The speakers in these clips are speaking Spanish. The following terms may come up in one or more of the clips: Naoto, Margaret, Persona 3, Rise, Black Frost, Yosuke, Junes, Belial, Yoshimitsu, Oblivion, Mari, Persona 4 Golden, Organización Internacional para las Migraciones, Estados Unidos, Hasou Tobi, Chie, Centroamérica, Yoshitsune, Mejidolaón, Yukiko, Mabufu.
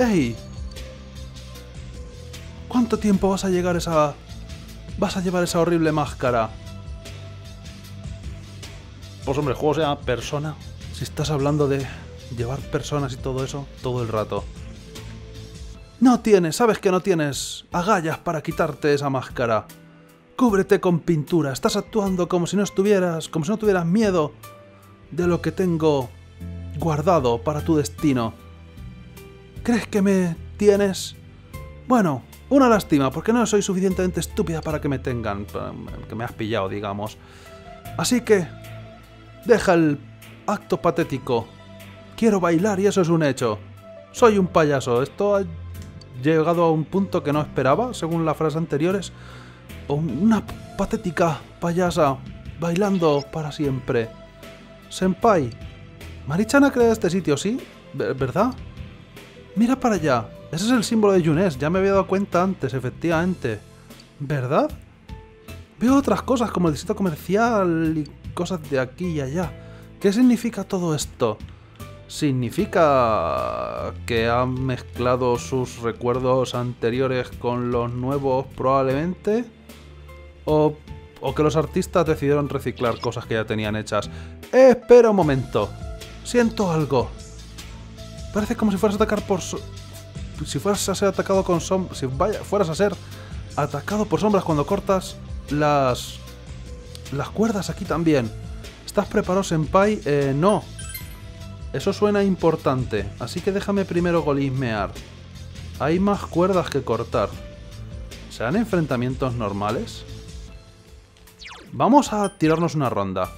¡Ey! ¿Cuánto tiempo vas a llevar esa horrible máscara? Pues hombre, el juego se llama Persona. Si estás hablando de llevar personas y todo eso, todo el rato. No tienes, sabes que no tienes agallas para quitarte esa máscara. Cúbrete con pintura, estás actuando como si no tuvieras miedo de lo que tengo guardado para tu destino. ¿Crees que me tienes? Bueno, una lástima, porque no soy suficientemente estúpida para que me tengan, que me has pillado, digamos. Así que, deja el acto patético. Quiero bailar y eso es un hecho. Soy un payaso, esto ha llegado a un punto que no esperaba, según las frases anteriores. Una patética payasa bailando para siempre. Senpai, Mari-chan ha creado este sitio, ¿sí? ¿Verdad? Mira para allá. Ese es el símbolo de Junes. Ya me había dado cuenta antes, efectivamente. ¿Verdad? Veo otras cosas como el distrito comercial y cosas de aquí y allá. ¿Qué significa todo esto? Significa que han mezclado sus recuerdos anteriores con los nuevos, probablemente. O que los artistas decidieron reciclar cosas que ya tenían hechas. Espera un momento. Siento algo. Parece como si fueras a atacar por... Si fueras a ser atacado con sombras... Si fueras a ser atacado por sombras cuando cortas las cuerdas aquí también. ¿Estás preparado, Senpai? No. Eso suena importante. Así que déjame primero golismear. Hay más cuerdas que cortar. ¿Serán enfrentamientos normales? Vamos a tirarnos una ronda.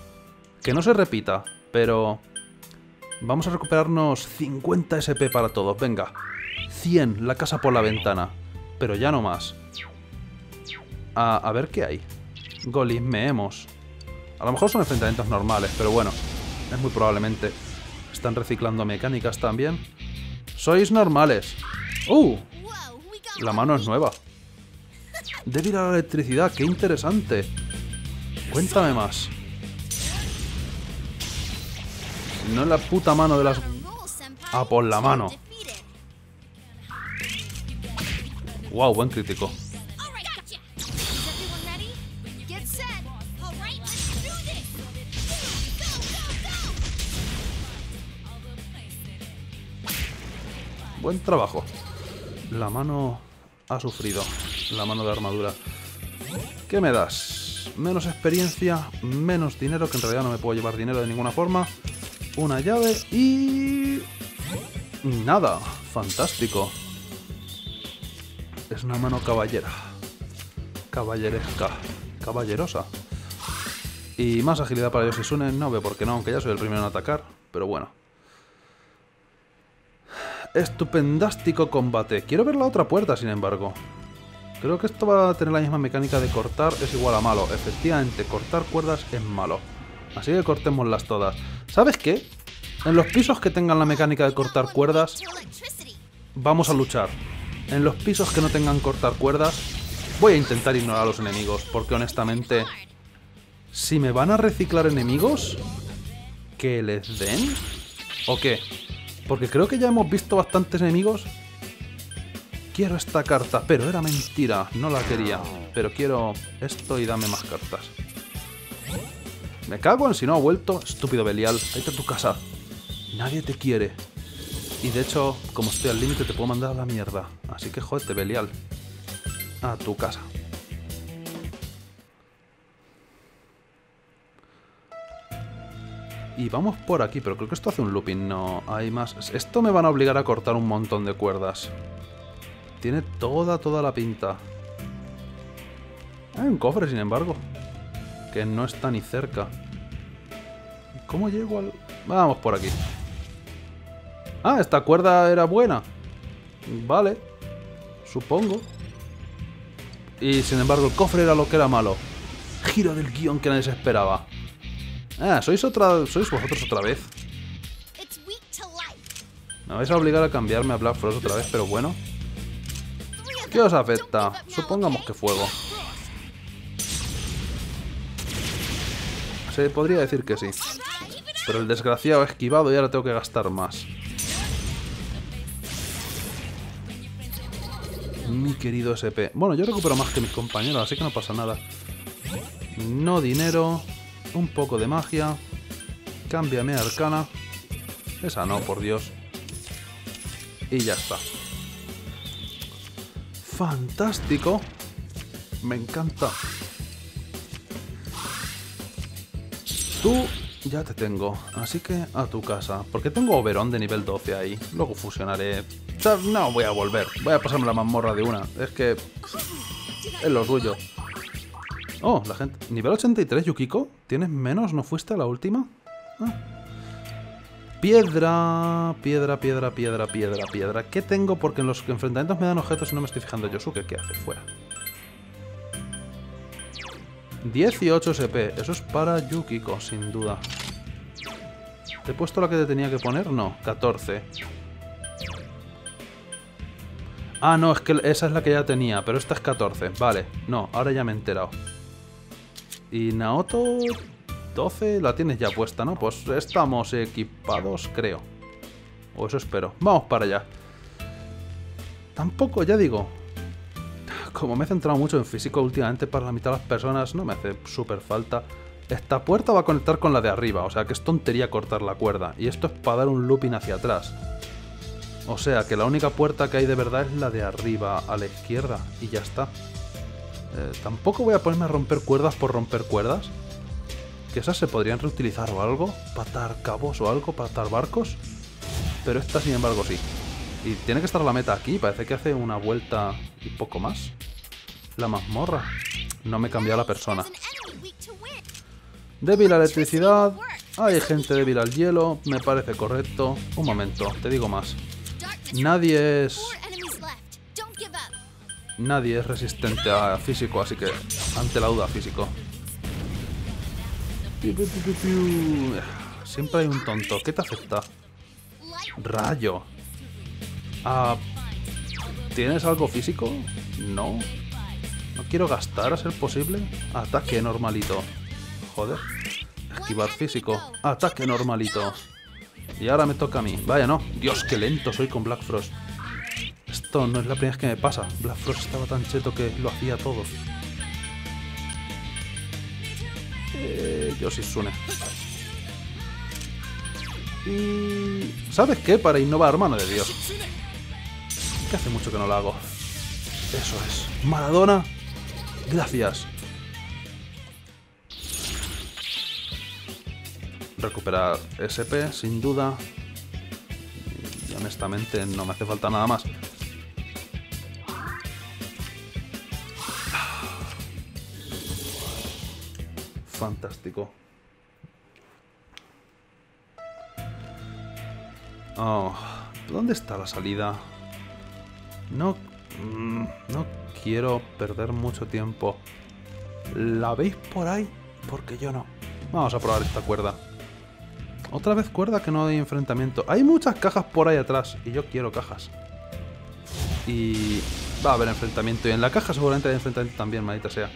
Que no se repita, pero... Vamos a recuperarnos 50 SP para todos, venga. 100, la casa por la ventana. Pero ya no más. A ver qué hay. Golismeemos. A lo mejor son enfrentamientos normales, pero bueno. Es muy probablemente. Están reciclando mecánicas también. ¡Sois normales! ¡Uh! La mano es nueva. Débil a la electricidad, qué interesante. Cuéntame más. No en la puta mano de las... Ah, por la mano. Wow, buen crítico. Buen trabajo. La mano ha sufrido. La mano de armadura. ¿Qué me das? Menos experiencia, menos dinero, que en realidad no me puedo llevar dinero de ninguna forma. Una llave y... Nada. Fantástico. Es una mano caballera. Caballeresca. Caballerosa. Y más agilidad para Yoshitsune. No veo por qué no, aunque ya soy el primero en atacar. Pero bueno. Estupendástico combate. Quiero ver la otra puerta, sin embargo. Creo que esto va a tener la misma mecánica de cortar es igual a malo. Efectivamente, cortar cuerdas es malo. Así que cortémoslas todas. ¿Sabes qué? En los pisos que tengan la mecánica de cortar cuerdas, vamos a luchar. En los pisos que no tengan cortar cuerdas, voy a intentar ignorar a los enemigos. Porque honestamente, si me van a reciclar enemigos, ¿que les den? ¿O qué? Porque creo que ya hemos visto bastantes enemigos. Quiero esta carta, pero era mentira, no la quería. Pero quiero esto y dame más cartas. Me cago en si no ha vuelto. Estúpido Belial, vete a tu casa. Nadie te quiere. Y de hecho, como estoy al límite, te puedo mandar a la mierda. Así que jódete, Belial. A tu casa. Y vamos por aquí, pero creo que esto hace un looping, no hay más. Esto me van a obligar a cortar un montón de cuerdas. Tiene toda la pinta. Hay un cofre, sin embargo, que no está ni cerca. ¿Cómo llego al...? Vamos por aquí. Ah, esta cuerda era buena. Vale. Supongo. Y sin embargo el cofre era lo que era malo. Giro del guión que nadie se esperaba. Ah, sois vosotros otra vez. Me vais a obligar a cambiarme a Black Frost otra vez, pero bueno. ¿Qué os afecta? Supongamos que fuego. Se podría decir que sí. Pero el desgraciado ha esquivado y ahora tengo que gastar más. mi querido SP. Bueno, yo recupero más que mis compañeros, así que no pasa nada. No dinero. Un poco de magia. Cámbiame arcana. Esa no, por Dios. Y ya está. ¡Fantástico! Me encanta. Tú ya te tengo, así que a tu casa. Porque tengo Oberon de nivel 12 ahí. Luego fusionaré... No, voy a volver. Voy a pasarme la mazmorra de una. Es que... es lo suyo. Oh, la gente... Nivel 83, Yukiko. ¿Tienes menos? ¿No fuiste a la última? Ah. Piedra, piedra, piedra, piedra, piedra, piedra. ¿Qué tengo? Porque en los enfrentamientos me dan objetos y no me estoy fijando. Yosuke, ¿qué hace? Fuera. 18 SP. Eso es para Yukiko, sin duda. ¿Te he puesto la que te tenía que poner? No, 14. Ah, no, es que esa es la que ya tenía, pero esta es 14. Vale, no, ahora ya me he enterado. Y Naoto... 12, la tienes ya puesta, ¿no? Pues estamos equipados, creo. O eso espero. Vamos para allá. Tampoco, ya digo. Como me he centrado mucho en físico últimamente para la mitad de las personas, no me hace súper falta. Esta puerta va a conectar con la de arriba, o sea que es tontería cortar la cuerda. Y esto es para dar un looping hacia atrás. O sea que la única puerta que hay de verdad es la de arriba a la izquierda. Y ya está. Tampoco voy a ponerme a romper cuerdas por romper cuerdas. Que esas se podrían reutilizar o algo, para atar cabos o algo, para atar barcos. Pero esta, sin embargo, sí. Y tiene que estar la meta aquí, parece que hace una vuelta y poco más. La mazmorra. No me he cambiado la persona. Débil a electricidad. Hay gente débil al hielo, me parece correcto. Un momento, te digo más. Nadie es resistente a físico, así que ante la duda físico. Siempre hay un tonto. ¿Qué te afecta? Rayo. Ah, ¿tienes algo físico? No. No quiero gastar a ser posible. Ataque normalito. Joder. Esquivar físico. Ataque normalito. Y ahora me toca a mí. Vaya, no. Dios, qué lento soy con Black Frost. Esto no es la primera vez que me pasa. Black Frost estaba tan cheto que lo hacía todo. Yoshitsune. Y... ¿sabes qué? Para innovar, mano de Dios. Que hace mucho que no lo hago. Eso es. Maradona, gracias. Recuperar SP, sin duda. Y honestamente no me hace falta nada más. Fantástico. Oh, ¿dónde está la salida? No quiero perder mucho tiempo. ¿La veis por ahí? Porque yo no. Vamos a probar esta cuerda. Otra vez cuerda que no hay enfrentamiento. Hay muchas cajas por ahí atrás y yo quiero cajas. Y va a haber enfrentamiento. Y en la caja seguramente hay enfrentamiento también, maldita sea.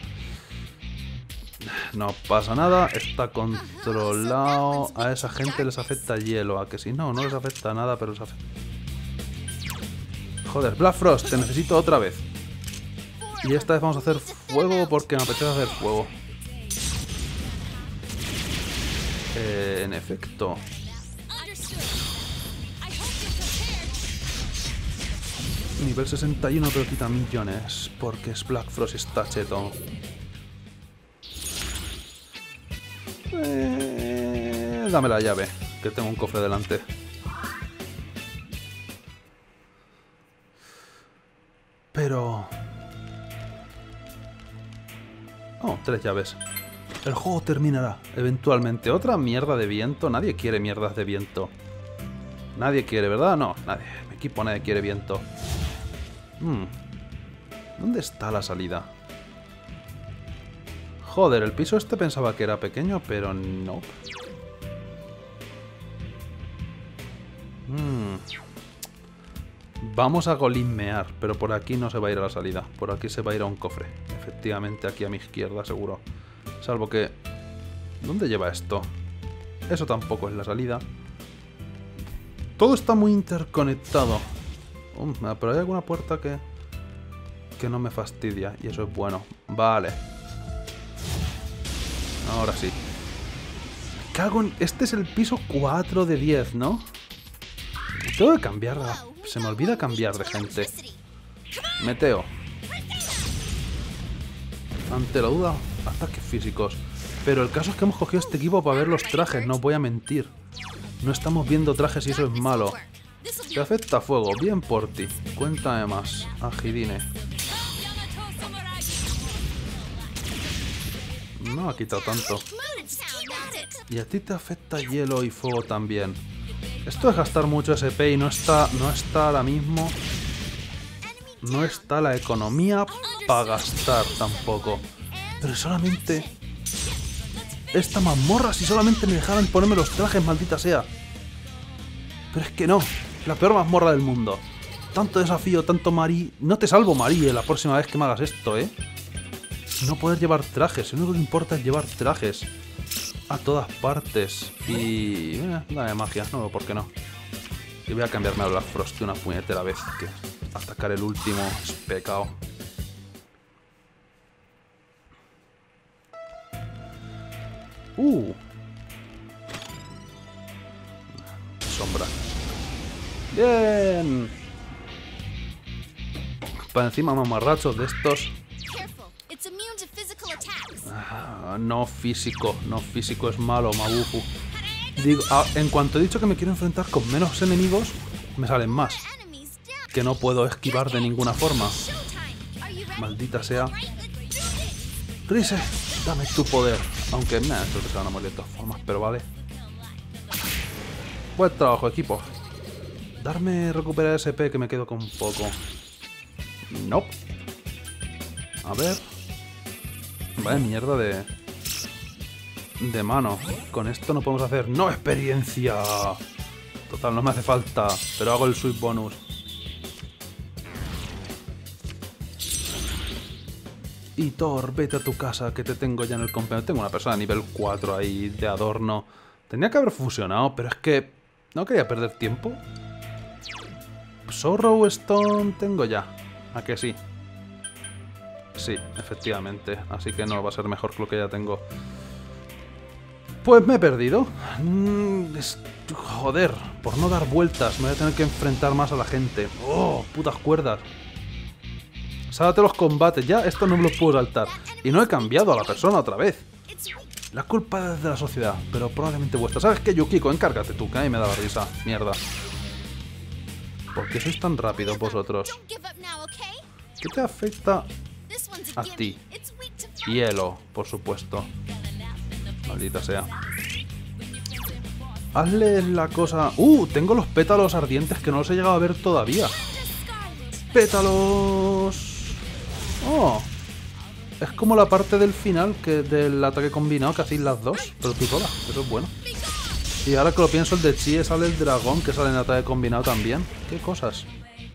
No pasa nada, está controlado. A esa gente les afecta hielo, a que si no, no les afecta nada, pero les afecta... Joder, Black Frost, te necesito otra vez. Y esta vez vamos a hacer fuego porque me apetece hacer fuego. En efecto. Nivel 61, pero quita millones, porque es Black Frost y está cheto. Dame la llave, que tengo un cofre delante. Pero... oh, 3 llaves. El juego terminará eventualmente. Otra mierda de viento. Nadie quiere mierdas de viento. Nadie quiere, ¿verdad? No, nadie. Mi equipo nadie quiere viento. ¿Dónde está la salida? Joder, el piso este pensaba que era pequeño, pero no. Vamos a golimmear, pero por aquí no se va a ir a la salida. Por aquí se va a ir a un cofre. Efectivamente, aquí a mi izquierda, seguro. Salvo que... ¿dónde lleva esto? Eso tampoco es la salida. Todo está muy interconectado. Pero hay alguna puerta que... que no me fastidia, y eso es bueno. Vale. Ahora sí. Me cago en... Este es el piso 4 de 10, ¿no? Tengo que cambiar. Se me olvida cambiar de gente. Meteo. Ante la duda, ataques físicos. Pero el caso es que hemos cogido este equipo para ver los trajes, no voy a mentir. No estamos viendo trajes y eso es malo. Te afecta fuego, bien por ti. Cuéntame más, Ajirine. No ha quitado tanto. Y a ti te afecta hielo y fuego también. Esto es gastar mucho SP y no está ahora mismo. No está la economía para gastar tampoco. Pero solamente... Esta mazmorra, si solamente me dejaran ponerme los trajes, maldita sea. Pero es que no. La peor mazmorra del mundo. Tanto desafío, tanto Mari... No te salvo, Mari, la próxima vez que me hagas esto, ¿eh? No poder llevar trajes. Lo único que importa es llevar trajes. A todas partes. Y... dame magia. No, ¿por qué no? Y voy a cambiarme a Black Frost una puñetera vez. Que atacar el último es pecado. Sombra. Bien. Para encima mamarrachos de estos. No físico es malo, Mabufu. Digo, en cuanto he dicho que me quiero enfrentar con menos enemigos, me salen más. Que no puedo esquivar de ninguna forma. Maldita sea. Rise, dame tu poder. Aunque, estos se van a morir de todas formas, pero vale. Buen trabajo, equipo. Darme recuperar SP, que me quedo con poco. No. Nope. A ver. Vaya mierda de mano. Con esto no podemos hacer... ¡No experiencia! Total, no me hace falta. Pero hago el sweep bonus. Y Thor, vete a tu casa, que te tengo ya en el campeonato. Tengo una persona nivel 4 ahí de adorno. Tenía que haber fusionado, pero es que... No quería perder tiempo. Sorrow Stone tengo ya. ¿A que sí? Sí, efectivamente. Así que no va a ser mejor que lo que ya tengo. Pues me he perdido. Joder, por no dar vueltas me voy a tener que enfrentar más a la gente. ¡Oh, putas cuerdas! Sáltate los combates, ya esto no me los puedo saltar. Y no he cambiado a la persona otra vez. La culpa es de la sociedad, pero probablemente vuestra. ¿Sabes qué, Yukiko? Encárgate tú, que a mí me da la risa. Mierda. ¿Por qué sois tan rápidos vosotros? ¿Qué te afecta a ti? Hielo, por supuesto. Maldita sea. Hazle la cosa... Tengo los pétalos ardientes que no los he llegado a ver todavía. Pétalos... Es como la parte del final que del ataque combinado que hacéis las dos, pero tú sola, eso es bueno. Y ahora que lo pienso, el de Chie sale el dragón que sale en el ataque combinado también. Qué cosas.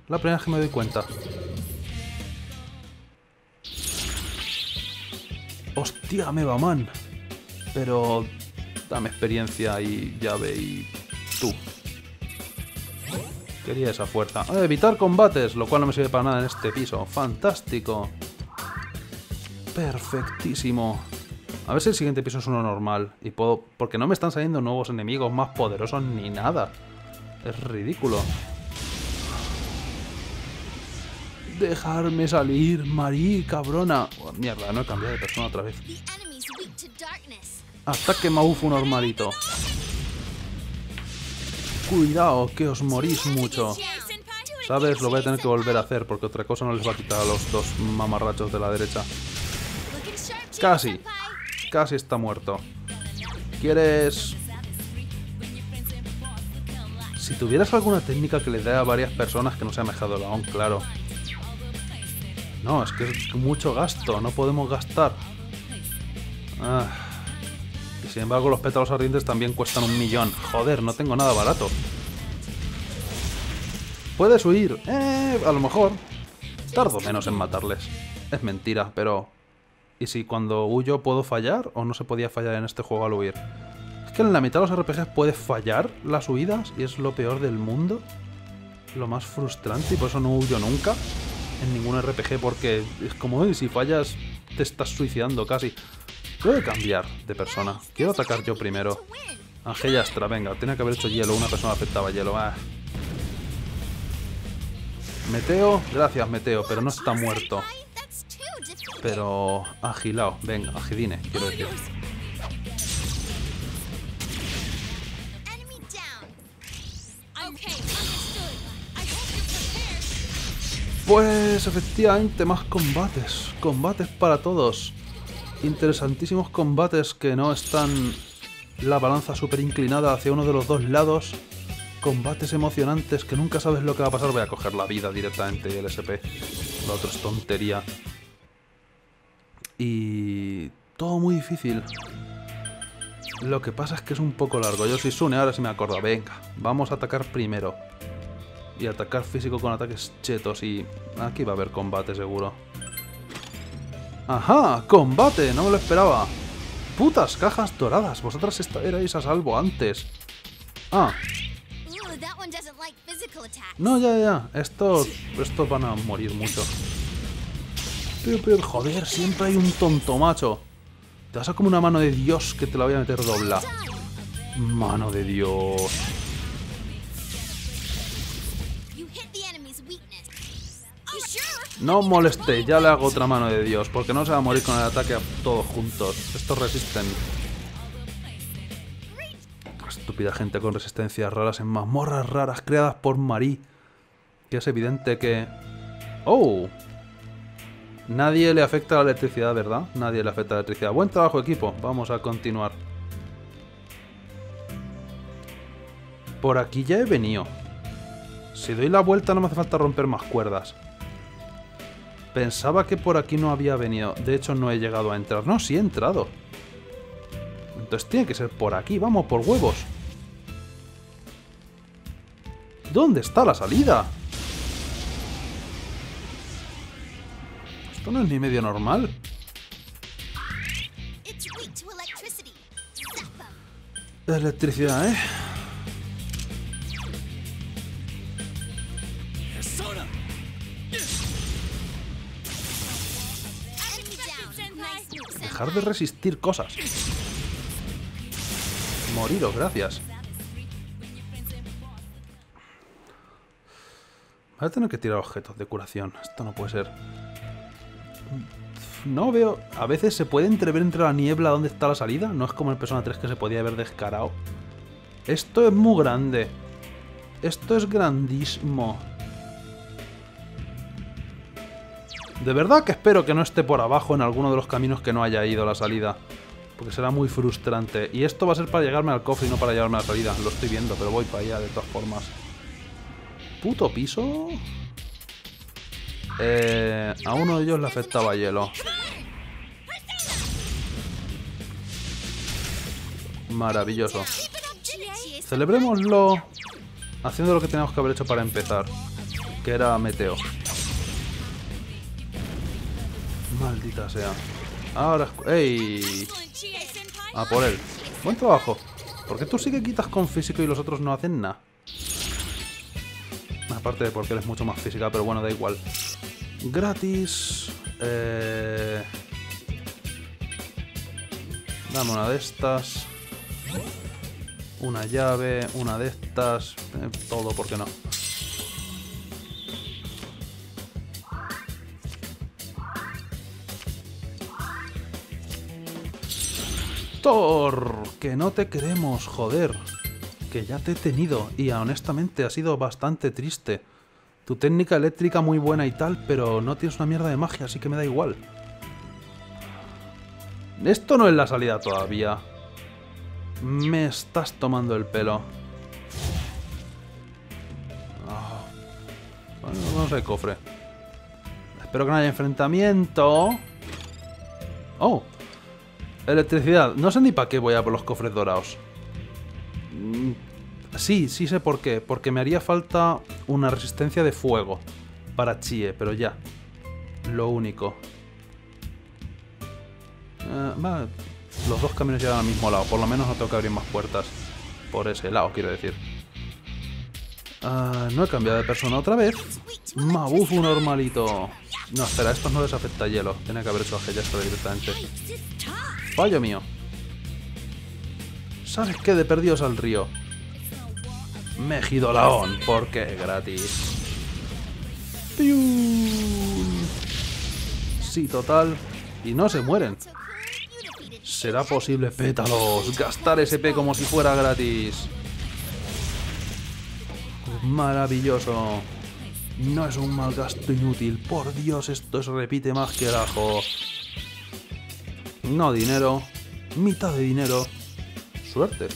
La primera vez que me doy cuenta. Hostia, me va man. Pero dame experiencia y llave y tú. Quería esa fuerza. Evitar combates, lo cual no me sirve para nada en este piso. Fantástico. Perfectísimo. A ver si el siguiente piso es uno normal. Y puedo... Porque no me están saliendo nuevos enemigos más poderosos ni nada. Es ridículo. Dejarme salir, Mari, cabrona. Mierda, no he cambiado de persona otra vez. Ataque Mabufu normalito. Cuidado, que os morís mucho. ¿Sabes? Lo voy a tener que volver a hacer porque otra cosa no les va a quitar a los dos mamarrachos de la derecha. Casi. Casi está muerto. ¿Quieres...? Si tuvieras alguna técnica que le dé a varias personas que no sea Mejadolón, claro. No, es que es mucho gasto. No podemos gastar. Y sin embargo, los pétalos ardientes también cuestan 1.000.000. Joder, no tengo nada barato. ¿Puedes huir? A lo mejor. Tardo menos en matarles. Es mentira, pero... ¿Y si cuando huyo puedo fallar? ¿O no se podía fallar en este juego al huir? Es que en la mitad de los RPGs puedes fallar las huidas y es lo peor del mundo. Lo más frustrante, y por eso no huyo nunca. en ningún RPG porque es como, si fallas te estás suicidando casi. Puedo cambiar de persona. Quiero atacar yo primero. Ángel Astra, venga, tiene que haber hecho hielo. Una persona aceptaba hielo. Meteo, gracias Meteo, pero no está muerto. Pero agilao, venga, agilines, quiero decir. Pues efectivamente, más combates. Combates para todos. Interesantísimos combates que no están la balanza súper inclinada hacia uno de los dos lados. Combates emocionantes que nunca sabes lo que va a pasar. Voy a coger la vida directamente y el SP. Lo otro es tontería. Y todo muy difícil. Lo que pasa es que es un poco largo. Yoshitsune, ahora sí me acuerdo. Venga, vamos a atacar primero. Y atacar físico con ataques chetos. Y aquí va a haber combate seguro. ¡Ajá! ¡Combate! No me lo esperaba. ¡Putas cajas doradas! Vosotras erais a salvo antes. Ah. No, ya. Estos van a morir mucho. Pero, joder, siempre hay un tonto macho. Te vas a comer una mano de Dios que te la voy a meter dobla. Mano de Dios. No moleste, ya le hago otra mano de Dios, porque no se va a morir con el ataque a todos juntos. Estos resisten. Estúpida gente con resistencias raras en mazmorras raras creadas por Mari. Que es evidente que... ¡Oh! Nadie le afecta la electricidad, ¿verdad? Nadie le afecta la electricidad. Buen trabajo, equipo. Vamos a continuar. Por aquí ya he venido. Si doy la vuelta no me hace falta romper más cuerdas. Pensaba que por aquí no había venido. De hecho, no he llegado a entrar. No, sí he entrado. Entonces tiene que ser por aquí. Vamos, por huevos. ¿Dónde está la salida? Esto no es ni medio normal. Electricidad, ¿eh? Dejar de resistir cosas. Morido, gracias. Voy a tener que tirar objetos de curación. Esto no puede ser. No veo... A veces se puede entrever entre la niebla dónde está la salida. No es como en Persona 3 que se podía haber descarado. Esto es muy grande. Esto es grandísimo. De verdad que espero que no esté por abajo en alguno de los caminos que no haya ido la salida. Porque será muy frustrante. Y esto va a ser para llegarme al cofre y no para llevarme a la salida. Lo estoy viendo, pero voy para allá de todas formas. Puto piso... a uno de ellos le afectaba hielo. Maravilloso. Celebrémoslo haciendo lo que teníamos que haber hecho para empezar, que era meteo. Maldita sea. Ahora... ¡Ey! A por él. Buen trabajo. ¿Por qué tú sí que quitas con físico y los otros no hacen nada? Aparte de porque eres mucho más física, pero bueno, da igual. Gratis. Dame una de estas. Una llave, una de estas. Todo, ¿por qué no? Thor, que no te queremos, joder. Que ya te he tenido y honestamente ha sido bastante triste. Tu técnica eléctrica muy buena y tal, pero no tienes una mierda de magia, así que me da igual. Esto no es la salida todavía. Me estás tomando el pelo. Oh. Bueno, vamos al cofre. Espero que no haya enfrentamiento. Oh. Electricidad. No sé ni para qué voy a por los cofres dorados. Sí, sí sé por qué. Porque me haría falta una resistencia de fuego para Chie, pero ya. Lo único. Va, los dos caminos llevan al mismo lado. Por lo menos no tengo que abrir más puertas por ese lado, quiero decir. No he cambiado de persona otra vez. Mabufu normalito. No, espera, estos no les afecta hielo. Tiene que haber hecho a Gellasto directamente. Fallo mío. ¿Sabes qué? De perdidos al río. Mejidolaón, porque es gratis. Sí, total. Y no se mueren. ¿Será posible, pétalos, gastar SP como si fuera gratis? Maravilloso. No es un mal gasto inútil. Por Dios, esto se repite más que el ajo. No dinero. Mitad de dinero. Suerte.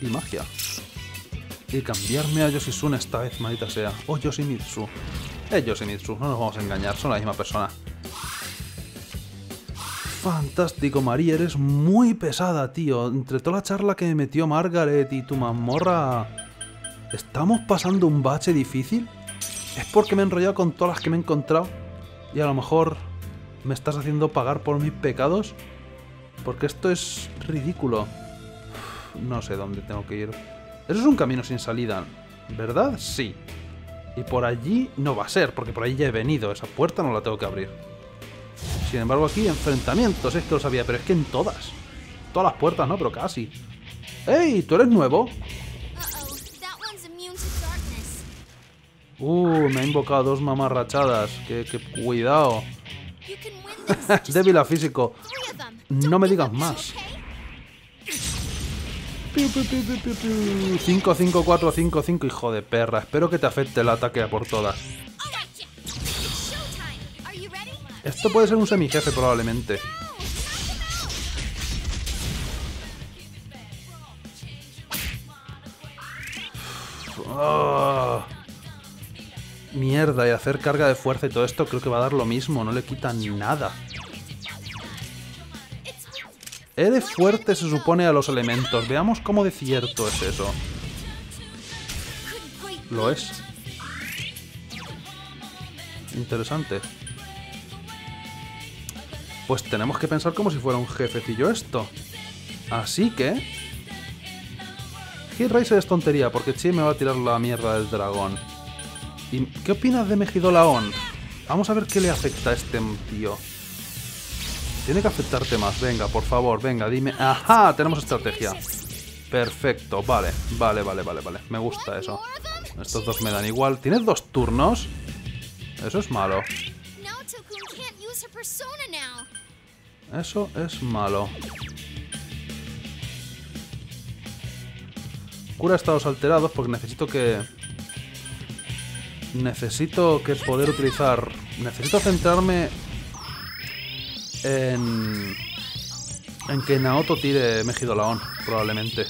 Y magia. Y cambiarme a Yoshitsune esta vez, maldita sea. O Yoshimitsu. Es Yoshimitsu, no nos vamos a engañar, son la misma persona. Fantástico, Mari, eres muy pesada, tío. Entre toda la charla que me metió Margaret y tu mazmorra... ¿Estamos pasando un bache difícil? Es porque me he enrollado con todas las que me he encontrado. Y a lo mejor me estás haciendo pagar por mis pecados. Porque esto es ridículo. No sé dónde tengo que ir. Eso es un camino sin salida, ¿verdad? Sí. Y por allí no va a ser, porque por ahí ya he venido. Esa puerta no la tengo que abrir. Sin embargo, aquí enfrentamientos. Es que lo sabía, pero es que en todas. Todas las puertas, ¿no? Pero casi. ¡Ey! ¿Tú eres nuevo? Me ha invocado dos mamarrachadas. ¡Qué cuidado! Débil a físico. No me digas más. 5-5-4-5-5, hijo de perra. Espero que te afecte el ataque a por todas. Esto puede ser un semijefe probablemente. Oh, mierda, y hacer carga de fuerza y todo esto creo que va a dar lo mismo. No le quita nada. Eres fuerte, se supone, a los elementos. Veamos cómo de cierto es eso. Lo es. Interesante. Pues tenemos que pensar como si fuera un jefecillo esto. Así que... Hit Rise es tontería, porque Chie me va a tirar la mierda del dragón. ¿Y qué opinas de Mejidolaón? Vamos a ver qué le afecta a este tío. Tiene que afectarte más. Venga, por favor, venga, dime... ¡Ajá! Tenemos estrategia. Perfecto. Vale. Me gusta eso. Estos dos me dan igual. ¿Tienes dos turnos? Eso es malo. Cura estados alterados porque necesito que... Necesito centrarme... En que Naoto tire Mejidolaón, probablemente.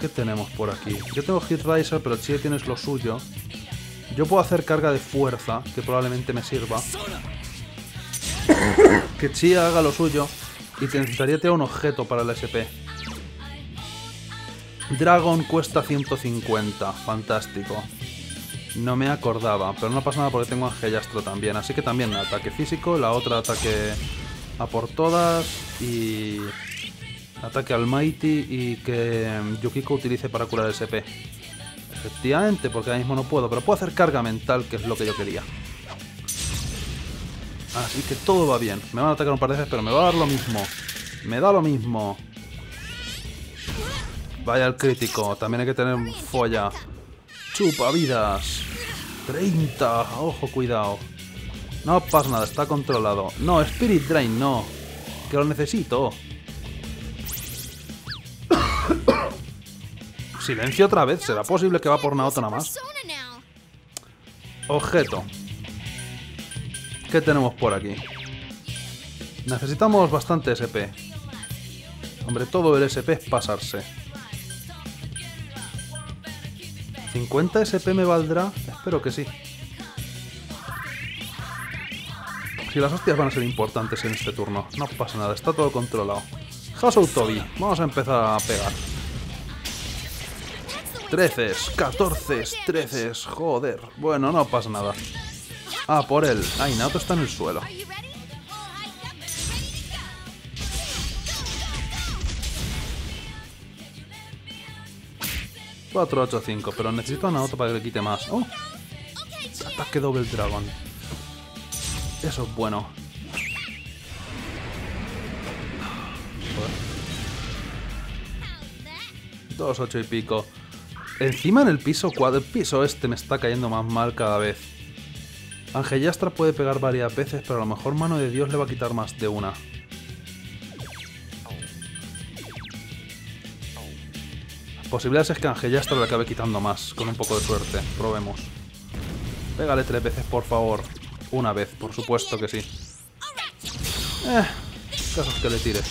¿Qué tenemos por aquí? Yo tengo Hit Riser, pero Chie tienes lo suyo. Yo puedo hacer carga de fuerza, que probablemente me sirva. Que Chie haga lo suyo. Y te necesitaría tirar un objeto para el SP. Dragon cuesta 150. Fantástico. No me acordaba, pero no pasa nada porque tengo Angelastro también, así que también ataque físico, la otra ataque a por todas y ataque al Mighty y que Yukiko utilice para curar SP. Efectivamente, porque ahora mismo no puedo, pero puedo hacer carga mental, que es lo que yo quería. Así que todo va bien, me van a atacar un par de veces, pero me va a dar lo mismo, me da lo mismo. Vaya el crítico, también hay que tener folla. Chupa vidas. 30. Ojo, cuidado. No pasa nada, está controlado. No, Spirit Drain, no. Que lo necesito. Silencio otra vez. ¿Será posible que va por Naoto nada más? Objeto. ¿Qué tenemos por aquí? Necesitamos bastante SP. Hombre, todo el SP es pasarse. 50 SP me valdrá, espero que sí. Si las hostias van a ser importantes en este turno, no pasa nada, está todo controlado. Hasou Tobi, vamos a empezar a pegar. 13, 14, 13, joder. Bueno, no pasa nada. Ah, por él. Ay, Naoto está en el suelo. 4, 8, 5. Pero necesito a Naoto para que le quite más. ¡Oh! Ataque doble dragón. Eso es bueno. Joder. 2, 8 y pico. Encima en el piso 4. El piso este me está cayendo más mal cada vez. Angelastra puede pegar varias veces, pero a lo mejor Mano de Dios le va a quitar más de una. Posibilidades es que Angelastra le acabe quitando más, con un poco de suerte. Probemos. Pégale 3 veces, por favor. Una vez, por supuesto que sí. Casos que le tires.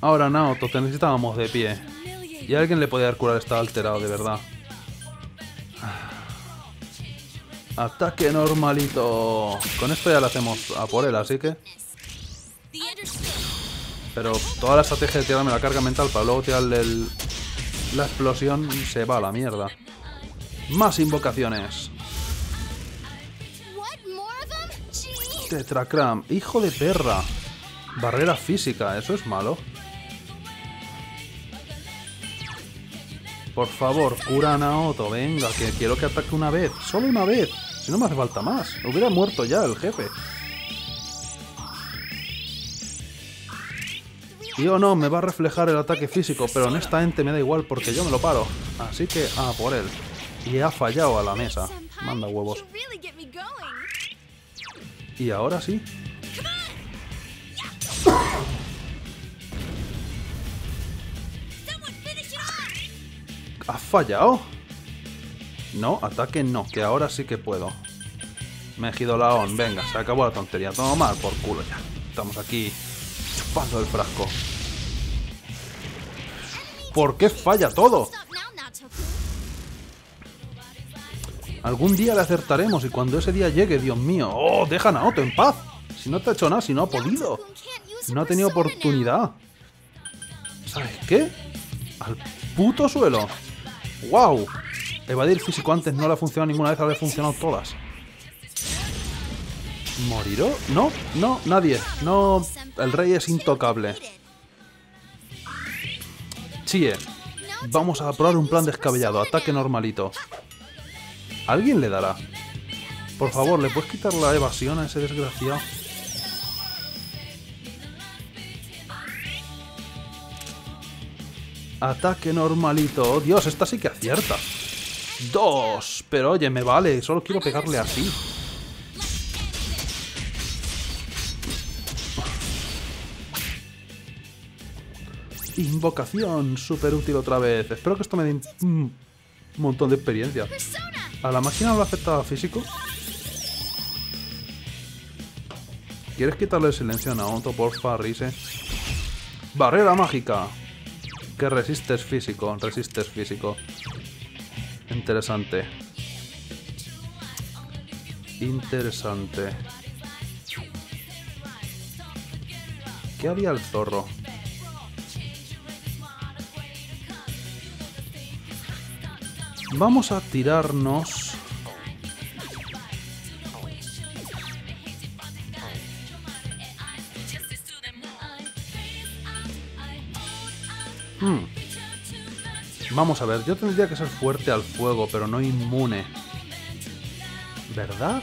Ahora, Naoto, te necesitábamos de pie. Y a alguien le podía dar curar, está alterado, de verdad. Ataque normalito. Con esto ya lo hacemos a por él, así que... Pero toda la estrategia de tirarme la carga mental para luego tirarle la explosión se va a la mierda. Más invocaciones. Tetracram, hijo de perra. Barrera física, eso es malo. Por favor, cura a Naoto, venga, que quiero que ataque una vez. Solo una vez, si no me hace falta más. Hubiera muerto ya el jefe. Y o no, me va a reflejar el ataque físico, pero honestamente me da igual porque yo me lo paro. Así que, a por él. Y ha fallado a la mesa. Manda huevos. Y ahora sí. ¿Ha fallado? No, ataque no, que ahora sí que puedo. Me he gido la on. Venga, se acabó la tontería. Toma por culo ya. Estamos aquí chupando el frasco. ¿Por qué falla todo? Algún día le acertaremos y cuando ese día llegue, Dios mío... ¡Oh, deja a Naoto en paz! Si no te ha hecho nada, si no ha podido. No ha tenido oportunidad. ¿Sabes qué? Al puto suelo. ¡Wow! Evadir físico antes no le ha funcionado ninguna vez, ahora le ha funcionado todas. ¿Moriró? No, no, nadie. No, el rey es intocable. Chie, vamos a probar un plan descabellado. Ataque normalito. Alguien le dará. Por favor, ¿le puedes quitar la evasión a ese desgraciado? Ataque normalito. ¡Oh, Dios! Esta sí que acierta. 2. Pero oye, me vale. Solo quiero pegarle así. Invocación. Súper útil otra vez. Espero que esto me dé un montón de experiencia. ¿A la máquina lo afecta físico? ¿Quieres quitarle el silencio a Naoto, porfa, Rise? ¡Barrera mágica! Que resistes físico, resistes físico. Interesante. Interesante. ¿Qué había el zorro? Vamos a tirarnos... Vamos a ver, yo tendría que ser fuerte al fuego, pero no inmune. ¿Verdad?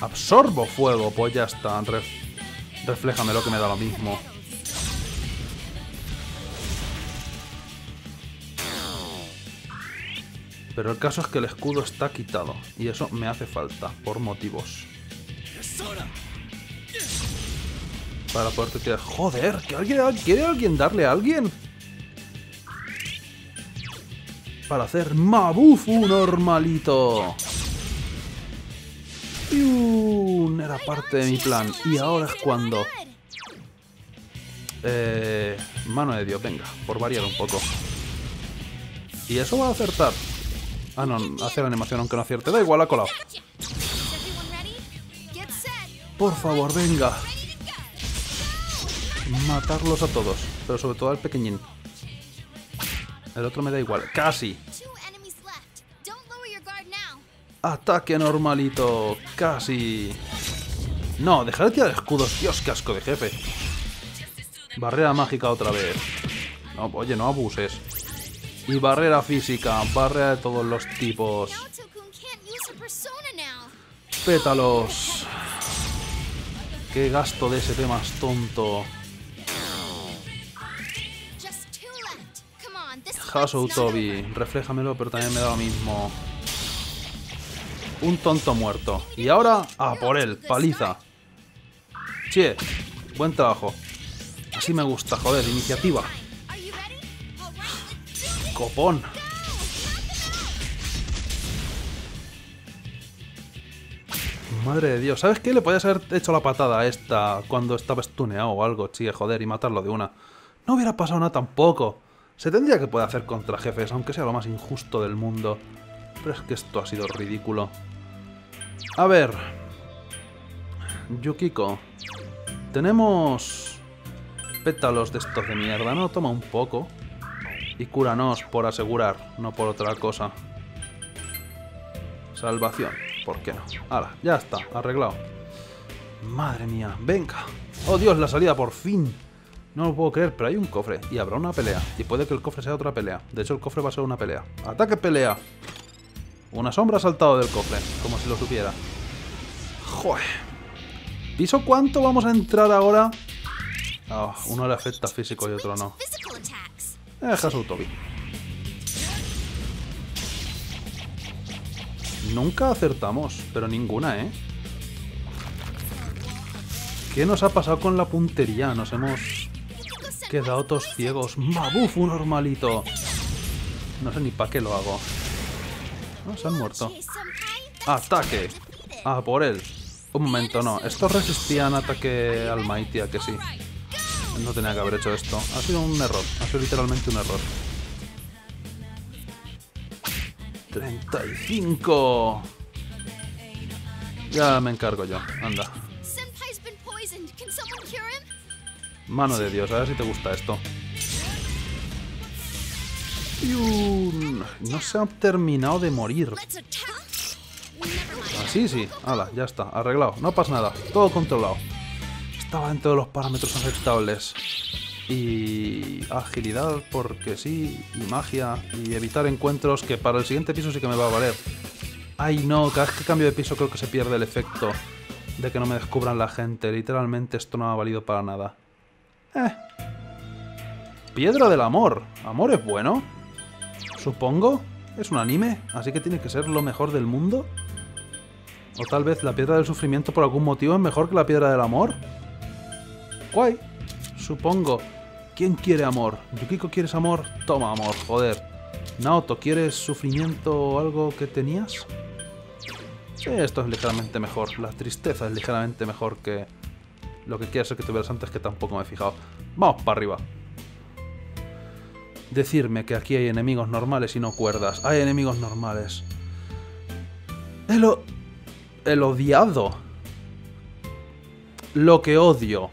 Absorbo fuego, pues ya está. Refléjame lo que me da lo mismo. Pero el caso es que el escudo está quitado. Y eso me hace falta, por motivos. Para poder tirar... ¡Joder! ¿Que alguien, ¿quiere alguien darle a alguien? Para hacer Mabufu normalito. ¡Yun! Era parte de mi plan. Y ahora es cuando... Mano de Dios, venga. Por variar un poco. Y eso va a acertar. Ah, no, hace la animación aunque no acierte. Da igual, ha colado. Por favor, venga. Matarlos a todos. Pero sobre todo al pequeñín. El otro me da igual. ¡Casi! Ataque normalito. ¡Casi! No, dejar de tirar escudos. Dios, qué asco de jefe. Barrera mágica otra vez. No, oye, no abuses. Y barrera física. Barrera de todos los tipos. Pétalos. Qué gasto de ese tema más tonto. House of Toby. Refléjamelo, pero también me da lo mismo. Un tonto muerto. Y ahora, a por él. Paliza. Chie, buen trabajo. Así me gusta, joder. Iniciativa. Copón. Madre de Dios. ¿Sabes qué? Le podías haber hecho la patada a esta cuando estaba stuneado o algo, Chie, joder, y matarlo de una. No hubiera pasado nada tampoco. Se tendría que poder hacer contra jefes, aunque sea lo más injusto del mundo. Pero es que esto ha sido ridículo. A ver. Yukiko. Tenemos pétalos de estos de mierda, ¿no? Toma un poco. Y cúranos por asegurar, no por otra cosa. Salvación. ¿Por qué no? Ahora, ya está, arreglado. Madre mía, venga. ¡Oh, Dios, la salida por fin! No lo puedo creer, pero hay un cofre. Y habrá una pelea. Y puede que el cofre sea otra pelea. De hecho, el cofre va a ser una pelea. ¡Ataque, pelea! Una sombra ha saltado del cofre. Como si lo supiera. ¡Joder! ¿Piso cuánto vamos a entrar ahora? Oh, uno le afecta físico y otro no. Deja su Toby. Nunca acertamos. Pero ninguna, ¿eh? ¿Qué nos ha pasado con la puntería? Nos hemos... quedado todos ciegos. ¡Mabufu normalito! No sé ni para qué lo hago. No, se han muerto. ¡Ataque! Ah, por él. Un momento, no. Estos resistían ataque al Mighty, ¿a que sí? No tenía que haber hecho esto. Ha sido un error. Ha sido literalmente un error. ¡35! Ya me encargo yo. Anda. Mano de Dios, a ver si te gusta esto. No se ha terminado de morir. Así sí. Hala, ya está, arreglado. No pasa nada, todo controlado. Estaba dentro de los parámetros aceptables. Y... agilidad, porque sí. Y magia. Y evitar encuentros, que para el siguiente piso sí que me va a valer. Ay no, cada vez que cambio de piso creo que se pierde el efecto de que no me descubran la gente. Literalmente esto no ha valido para nada. Piedra del amor. ¿Amor es bueno? Supongo. Es un anime, así que tiene que ser lo mejor del mundo. O tal vez la piedra del sufrimiento por algún motivo es mejor que la piedra del amor. Guay. Supongo. ¿Quién quiere amor? Yukiko, ¿quieres amor? Toma amor, joder. Naoto, ¿quieres sufrimiento o algo que tenías? Esto es ligeramente mejor. La tristeza es ligeramente mejor que... lo que quiera ser que tuvieras antes, que tampoco me he fijado. Vamos para arriba. Decirme que aquí hay enemigos normales y no cuerdas. Hay enemigos normales. El odiado. Lo que odio.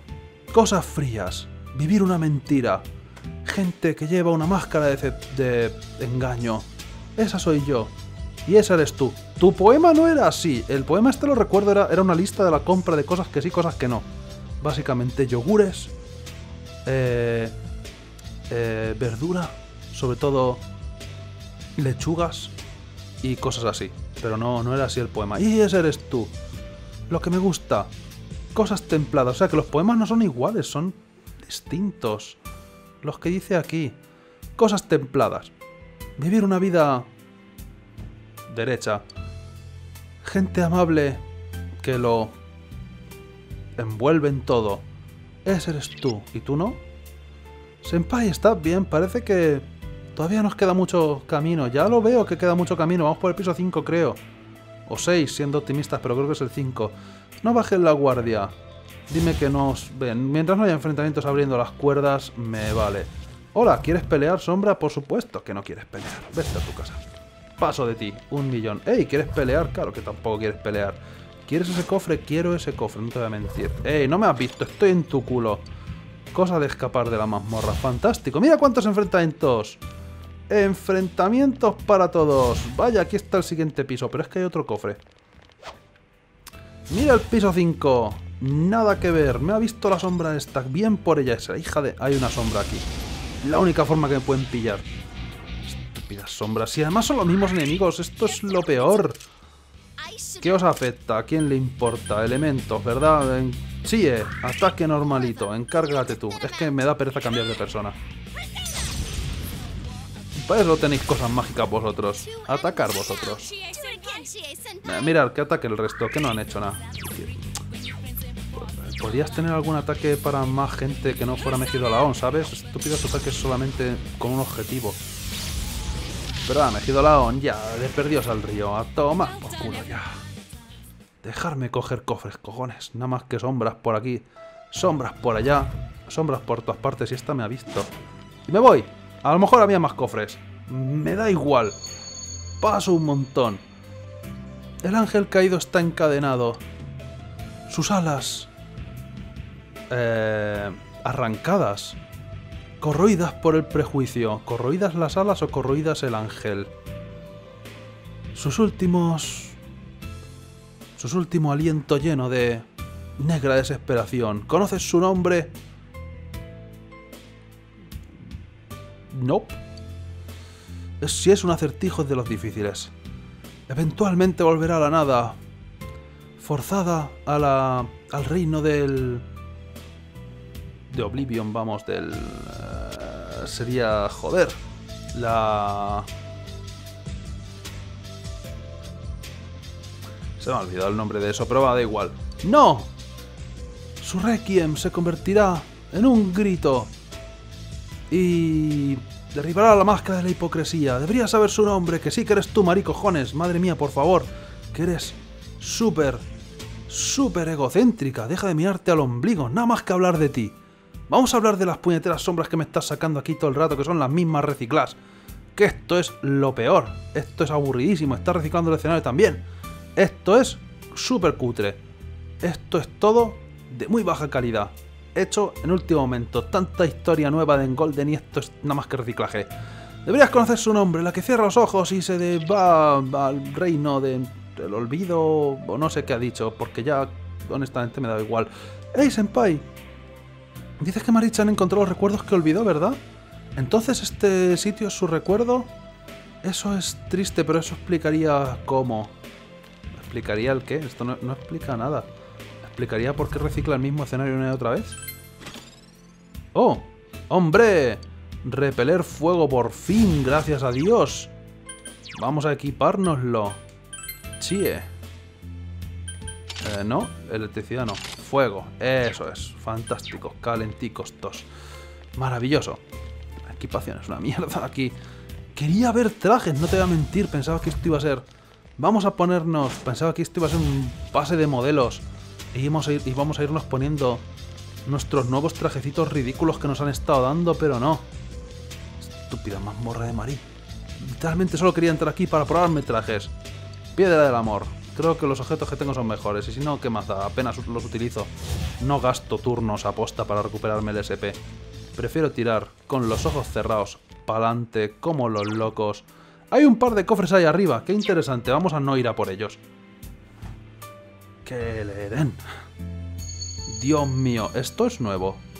Cosas frías. Vivir una mentira. Gente que lleva una máscara de engaño. Esa soy yo. Y esa eres tú. Tu poema no era así. El poema este, lo recuerdo, era una lista de la compra de cosas que sí, cosas que no. Básicamente yogures, verdura, sobre todo lechugas y cosas así. Pero no era así el poema. Y ese eres tú. Lo que me gusta. Cosas templadas. O sea que los poemas no son iguales, son distintos. Los que dice aquí. Cosas templadas. Vivir una vida... derecha. Gente amable que lo... envuelve en todo. Ese eres tú. ¿Y tú no? Senpai, estás bien. Parece que todavía nos queda mucho camino. Ya lo veo que queda mucho camino. Vamos por el piso 5, creo. O 6, siendo optimistas, pero creo que es el 5. No bajes la guardia. Dime que nos ven. Mientras no haya enfrentamientos abriendo las cuerdas, me vale. Hola, ¿quieres pelear, Sombra? Por supuesto que no quieres pelear. Vete a tu casa. Paso de ti. 1.000.000. Ey, ¿quieres pelear? Claro que tampoco quieres pelear. ¿Quieres ese cofre? Quiero ese cofre, no te voy a mentir. ¡Ey, no me has visto! ¡Estoy en tu culo! Cosa de escapar de la mazmorra. ¡Fantástico! ¡Mira cuántos enfrentamientos! ¡Enfrentamientos para todos! Vaya, aquí está el siguiente piso, pero es que hay otro cofre. ¡Mira el piso 5! Nada que ver. Me ha visto la sombra esta. Bien por ella esa. Hija de... Hay una sombra aquí. La única forma que me pueden pillar. Estúpidas sombras. Y además son los mismos enemigos. Esto es lo peor. ¿Qué os afecta? ¿A quién le importa? Elementos, ¿verdad? Chie, ataque normalito. Encárgate tú. Es que me da pereza cambiar de persona. Para eso tenéis cosas mágicas vosotros. Atacar vosotros. Mirad, que ataque el resto, que no han hecho nada. Podrías tener algún ataque para más gente que no fuera Mejidolaón, ¿sabes? Estúpidos ataques solamente con un objetivo. Pero ah, Mejidolaón, ya, desperdíos al río. A tomar por culo ya. Dejarme coger cofres, cojones. Nada más que sombras por aquí, sombras por allá, sombras por todas partes. Y esta me ha visto. Y me voy. A lo mejor había más cofres. Me da igual. Paso un montón. El ángel caído está encadenado. Sus alas... arrancadas. Corroídas por el prejuicio. ¿Corroídas las alas o corroídas el ángel? Su último aliento lleno de... negra desesperación. ¿Conoces su nombre? No. Si es un acertijo de los difíciles. Eventualmente volverá a la nada. Forzada a al reino del... de Oblivion, vamos, del... sería... joder. La... se me ha olvidado el nombre de eso, pero va, da igual. ¡No! Su requiem se convertirá en un grito. Y... derribará la máscara de la hipocresía. Deberías saber su nombre, que sí que eres tú, Mari, cojones. Madre mía, por favor. Que eres súper, súper egocéntrica. Deja de mirarte al ombligo, nada más que hablar de ti. Vamos a hablar de las puñeteras sombras que me estás sacando aquí todo el rato, que son las mismas recicladas. Que esto es lo peor. Esto es aburridísimo. Estás reciclando el escenario también. Esto es súper cutre. Esto es todo de muy baja calidad. Hecho en último momento. Tanta historia nueva de Engolden y esto es nada más que reciclaje. Deberías conocer su nombre, la que cierra los ojos y se va al reino del olvido o no sé qué ha dicho, porque ya honestamente me da igual. ¡Hey, senpai! Dices que Mari-chan encontró los recuerdos que olvidó, ¿verdad? Entonces este sitio es su recuerdo. Eso es triste, pero eso explicaría cómo. ¿Explicaría el qué? Esto no explica nada. ¿Explicaría por qué recicla el mismo escenario una y otra vez? ¡Oh! ¡Hombre! Repeler fuego por fin, gracias a Dios. Vamos a equipárnoslo. Chie. No, electricidad no. Fuego, eso es. Fantásticos, calenticos tos. Maravilloso. La equipación es una mierda aquí. Quería ver trajes, no te voy a mentir. Pensaba que esto iba a ser... vamos a ponernos... pensaba que esto iba a ser un pase de modelos. Y vamos a irnos poniendo nuestros nuevos trajecitos ridículos que nos han estado dando, pero no. Estúpida mazmorra de Mari. Literalmente solo quería entrar aquí para probarme trajes. Piedra del amor. Creo que los objetos que tengo son mejores, y si no, ¿qué más da? Apenas los utilizo. No gasto turnos a posta para recuperarme el SP. Prefiero tirar con los ojos cerrados, pa'lante, como los locos. Hay un par de cofres ahí arriba, qué interesante, vamos a no ir a por ellos. ¡Que le den! Dios mío, esto es nuevo.